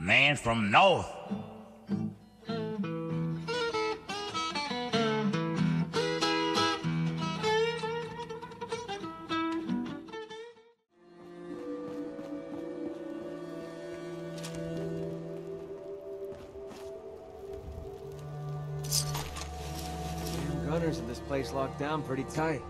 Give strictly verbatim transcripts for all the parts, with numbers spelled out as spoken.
man from north. Damn gunners in this place locked down pretty tight.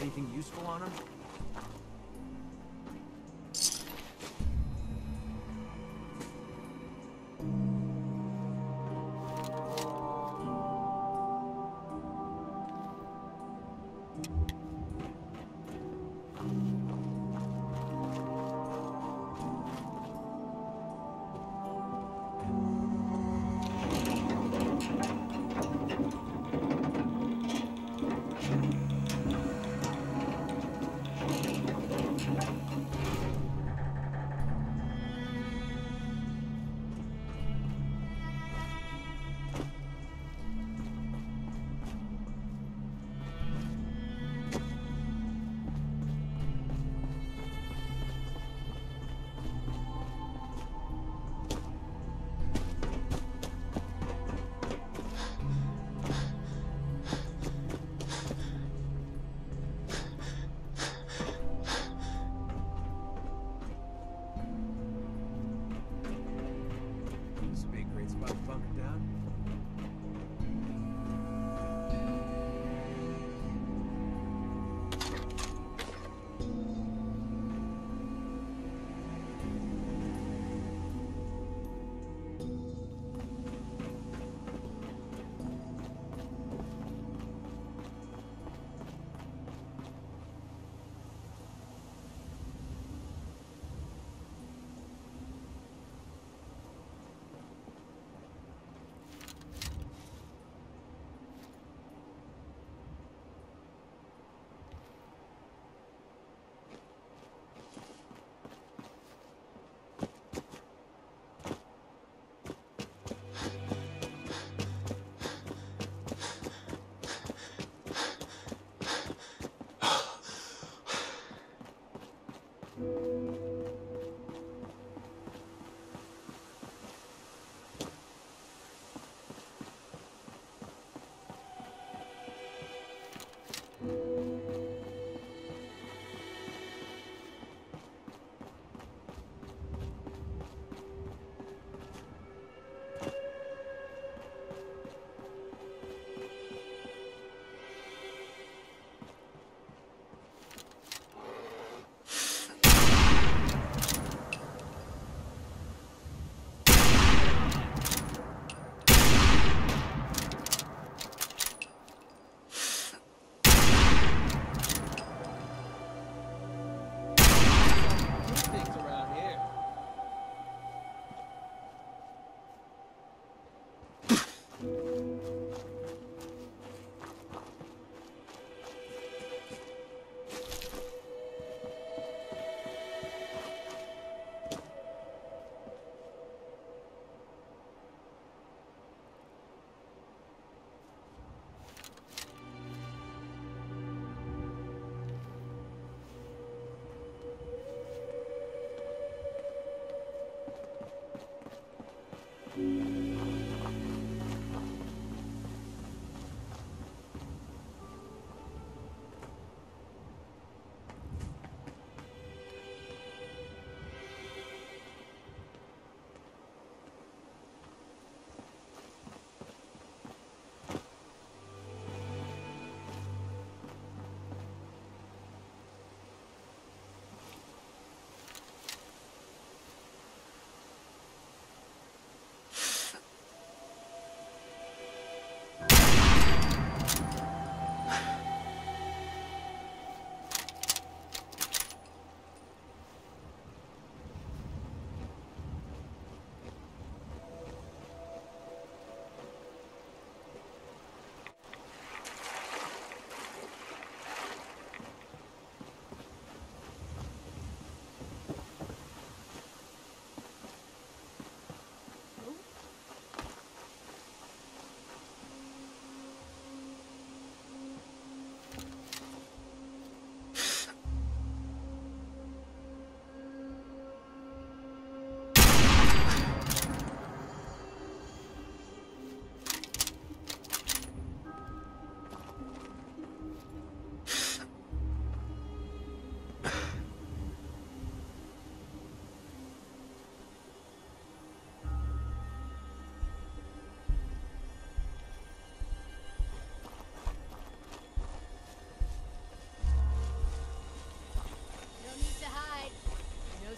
Anything useful on him?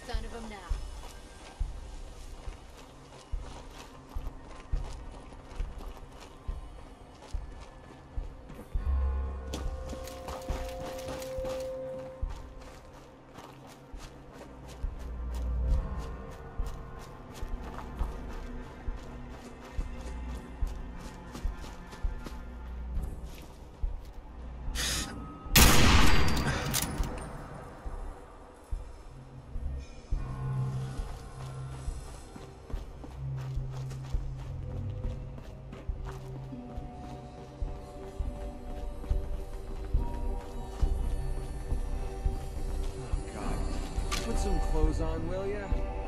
Sign of them now. Put some clothes on, will ya?